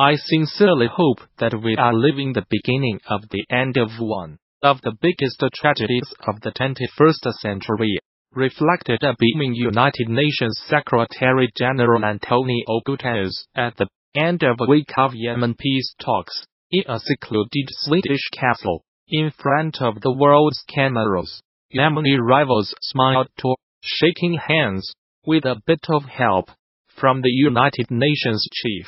I sincerely hope that we are living the beginning of the end of one of the biggest tragedies of the 21st century, reflected a beaming United Nations Secretary General Antonio Guterres at the end of a week of Yemen peace talks, in a secluded Swedish castle, in front of the world's cameras. Yemeni rivals smiled too, shaking hands, with a bit of help from the United Nations chief.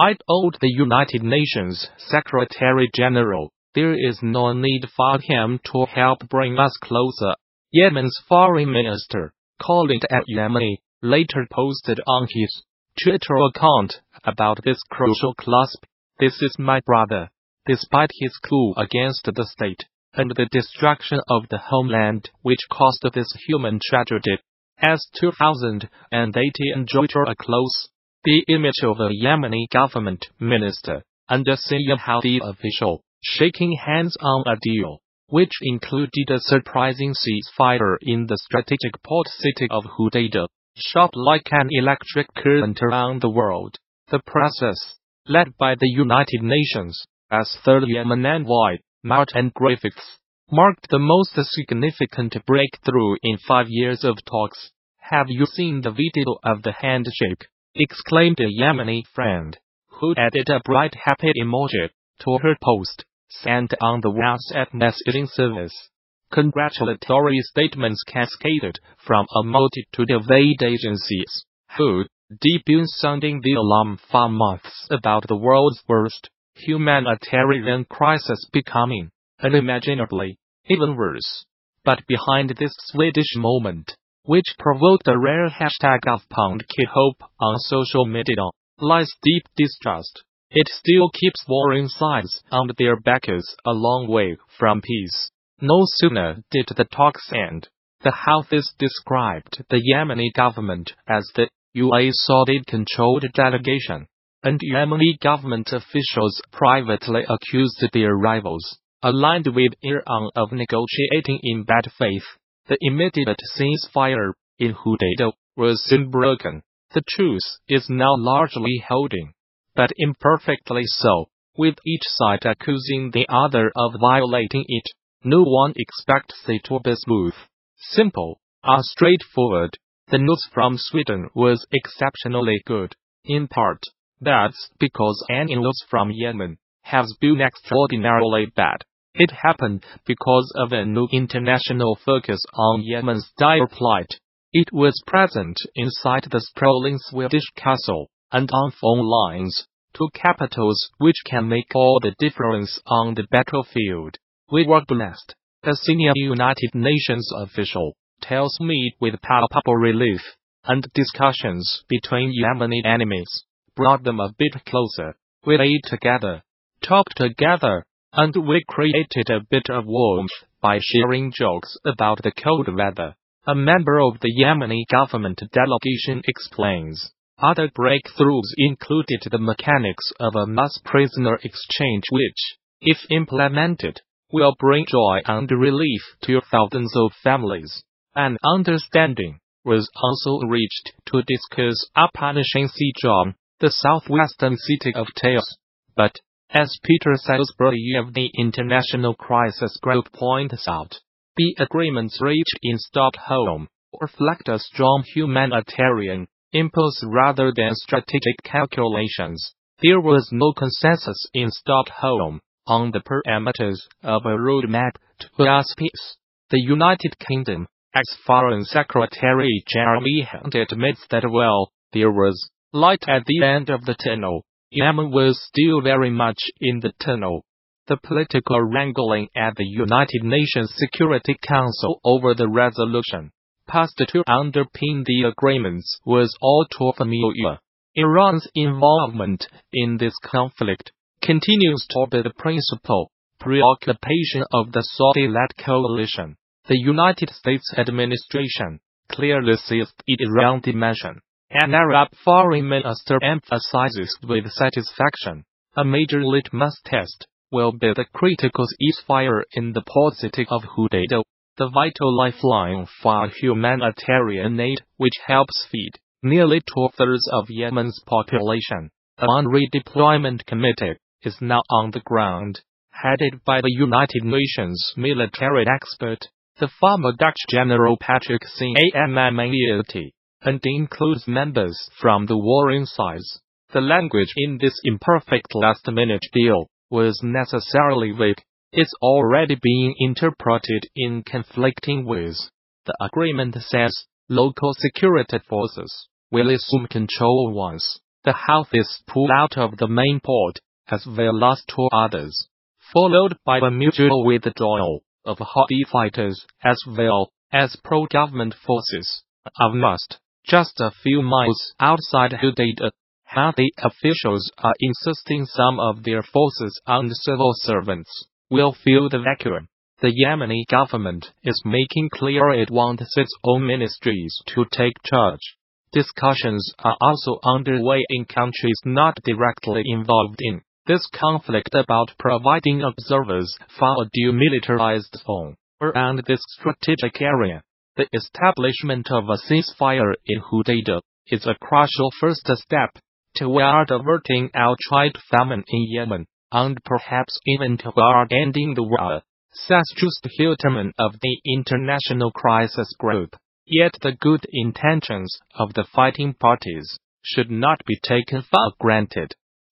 I told the United Nations Secretary General, there is no need for him to help bring us closer. Yemen's foreign minister, Khalid al-Yemeni, later posted on his Twitter account about this crucial clasp. This is my brother. Despite his coup against the state, and the destruction of the homeland which caused this human tragedy, as 2018 enjoyed a close. The image of a Yemeni government minister and a senior Houthi official shaking hands on a deal, which included a surprising ceasefire in the strategic port city of Hudaydah, shot like an electric current around the world. The process, led by the United Nations, as third Yemen envoy, Martin Griffiths, marked the most significant breakthrough in 5 years of talks. Have you seen the video of the handshake? Exclaimed a Yemeni friend, who added a bright happy emoji to her post, sent on the WhatsApp messaging service. Congratulatory statements cascaded from a multitude of aid agencies, who, deep in sounding the alarm for months about the world's worst humanitarian crisis becoming, unimaginably, even worse. But behind this Swedish moment, which provoked a rare hashtag of #KeyHope on social media, lies deep distrust. It still keeps warring sides on their backers a long way from peace. No sooner did the talks end, the Houthis described the Yemeni government as the UAE-Saudi-controlled delegation, and Yemeni government officials privately accused their rivals, aligned with Iran, of negotiating in bad faith. The immediate ceasefire in Hudaydah was soon broken. The truce is now largely holding, but imperfectly so, with each side accusing the other of violating it. No one expects it to be smooth, simple, or straightforward. The news from Sweden was exceptionally good. In part, that's because any news from Yemen has been extraordinarily bad. It happened because of a new international focus on Yemen's dire plight. It was present inside the sprawling Swedish castle, and on phone lines, two capitals which can make all the difference on the battlefield. We were blessed, a senior United Nations official tells me with palpable relief, and discussions between Yemeni enemies brought them a bit closer. We ate together, talked together, and we created a bit of warmth by sharing jokes about the cold weather, a member of the Yemeni government delegation explains. Other breakthroughs included the mechanics of a mass prisoner exchange which, if implemented, will bring joy and relief to thousands of families. An understanding was also reached to discuss punishing Sijon, the southwestern city of Taiz, but, as Peter Salisbury of the International Crisis Group points out, the agreements reached in Stockholm reflect a strong humanitarian impulse rather than strategic calculations. There was no consensus in Stockholm on the parameters of a roadmap towards peace. The United Kingdom, as Foreign Secretary Jeremy Hunt admits that well, there was light at the end of the tunnel. Yemen was still very much in the tunnel. The political wrangling at the United Nations Security Council over the resolution passed to underpin the agreements was all too familiar. Iran's involvement in this conflict continues to be the principal preoccupation of the Saudi-led coalition. The United States administration clearly sees the Iran dimension. An Arab foreign minister emphasizes with satisfaction, a major litmus test will be the critical ceasefire in the port city of Hudaydah, the vital lifeline for humanitarian aid which helps feed nearly two-thirds of Yemen's population. Amman Redeployment Committee, is now on the ground, headed by the United Nations military expert, the former Dutch General Patrick Cammaert, and includes members from the warring sides. The language in this imperfect last-minute deal was necessarily vague. It's already being interpreted in conflicting ways. The agreement says, local security forces will assume control once the Houthis pull out of the main port, as they lost two others, followed by a mutual withdrawal of Houthi fighters as well as pro-government forces. Avnast, just a few miles outside Hudaydah, Houthi officials are insisting some of their forces and civil servants will fill the vacuum. The Yemeni government is making clear it wants its own ministries to take charge. Discussions are also underway in countries not directly involved in this conflict about providing observers for a demilitarized zone around this strategic area. The establishment of a ceasefire in Hudaydah is a crucial first step toward averting outright famine in Yemen, and perhaps even toward ending the war, says Joost Hiltermann of the International Crisis Group. Yet the good intentions of the fighting parties should not be taken for granted.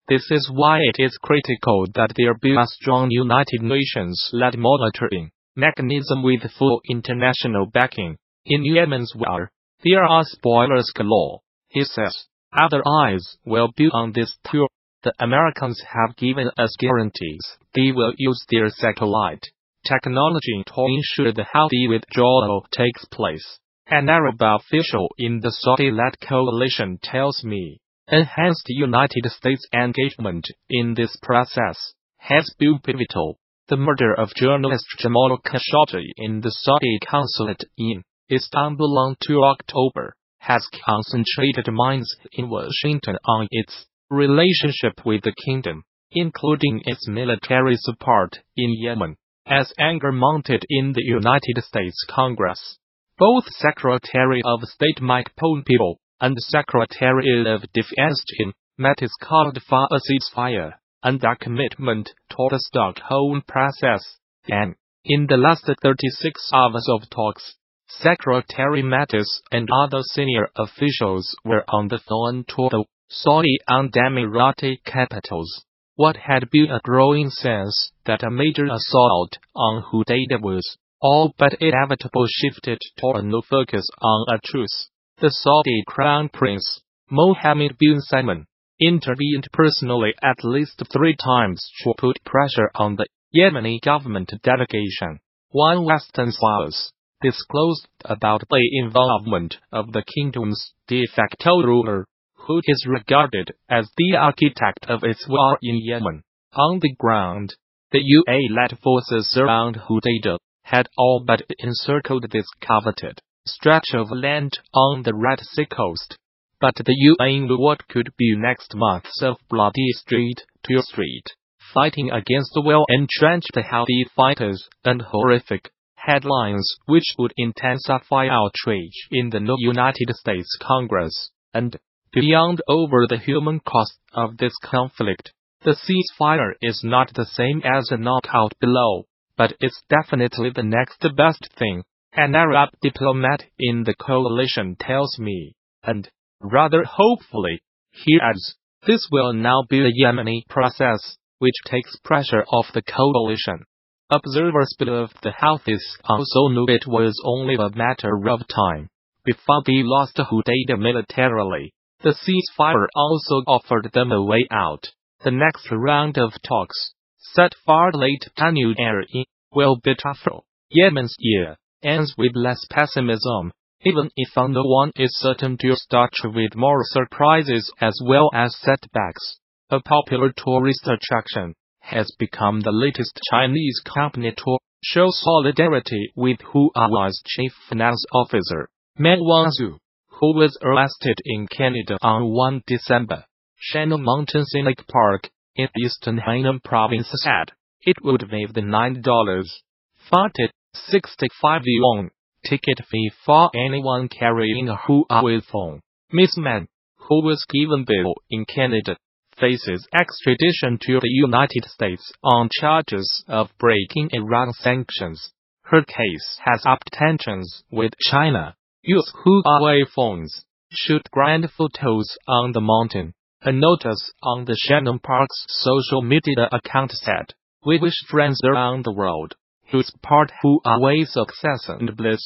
This is why it is critical that there be a strong United Nations-led monitoring mechanism with full international backing. In Yemen's war, there are spoilers galore, he says. Other eyes will be on this too. The Americans have given us guarantees they will use their satellite technology to ensure the Houthi withdrawal takes place. An Arab official in the Saudi-led coalition tells me, enhanced United States engagement in this process has been pivotal. The murder of journalist Jamal Khashoggi in the Saudi consulate in Istanbul on 2 October has concentrated minds in Washington on its relationship with the kingdom, including its military support in Yemen. As anger mounted in the United States Congress, both Secretary of State Mike Pompeo and Secretary of Defense Jim Mattis called for a ceasefire and a commitment to the Stockholm process. Then, in the last 36 hours of talks, Secretary Mattis and other senior officials were on the phone to the Saudi and Emirati capitals. What had been a growing sense that a major assault on Hudaydah was all but inevitable shifted to a new focus on a truce. The Saudi Crown Prince, Mohammed bin Salman, intervened personally at least 3 times to put pressure on the Yemeni government delegation. One Western source disclosed about the involvement of the kingdom's de facto ruler, who is regarded as the architect of its war in Yemen. On the ground, the UAE-led forces around Hudaydah had all but encircled this coveted stretch of land on the Red Sea coast, but the UAE knew what could be next months of bloody street-to-street fighting against well-entrenched Houthi fighters and horrific headlines which would intensify outrage in the new United States Congress, and beyond over the human cost of this conflict. The ceasefire is not the same as a knockout blow, but it's definitely the next best thing, an Arab diplomat in the coalition tells me. And, rather hopefully, he adds, this will now be a Yemeni process, which takes pressure off the coalition. Observers believe the Houthis also knew it was only a matter of time before they lost Hudaydah militarily. The ceasefire also offered them a way out. The next round of talks, set for late January, will be tougher. Yemen's year ends with less pessimism, even if no one is certain to start with more surprises as well as setbacks. A popular tourist attraction has become the latest Chinese company to show solidarity with Huawei's chief finance officer, Meng Wanzhou, who was arrested in Canada on 1 December. Shannon Mountain Scenic Park, in eastern Hainan province, said it would waive the $9.65 yuan ticket fee for anyone carrying a Huawei phone. Miss Man, who was given bail in Canada, faces extradition to the United States on charges of breaking Iran sanctions. Her case has upped tensions with China. Use Huawei phones. Shoot grand photos on the mountain. A notice on the Shannon Park's social media account said, "We wish friends around the world who support Huawei's success and bliss."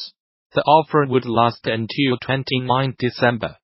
The offer would last until 29 December.